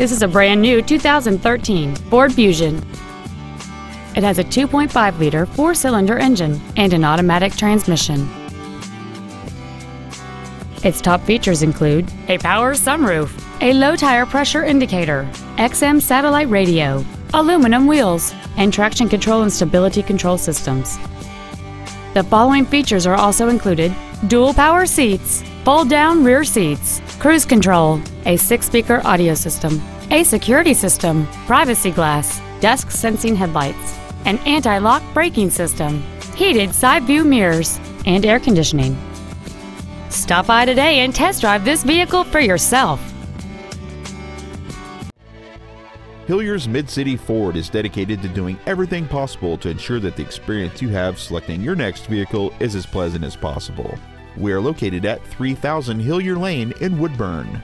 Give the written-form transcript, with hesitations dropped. This is a brand new 2013 Ford Fusion. It has a 2.5-liter four-cylinder engine and an automatic transmission. Its top features include a power sunroof, a low tire pressure indicator, XM satellite radio, aluminum wheels, and traction control and stability control systems. The following features are also included: dual power seats, fold-down rear seats, cruise control, a 6-speaker audio system, a security system, privacy glass, dusk-sensing headlights, an anti-lock braking system, heated side-view mirrors, and air conditioning. Stop by today and test drive this vehicle for yourself. Hillyer's Mid-City Ford is dedicated to doing everything possible to ensure that the experience you have selecting your next vehicle is as pleasant as possible. We are located at 3000 Hillier Lane in Woodburn.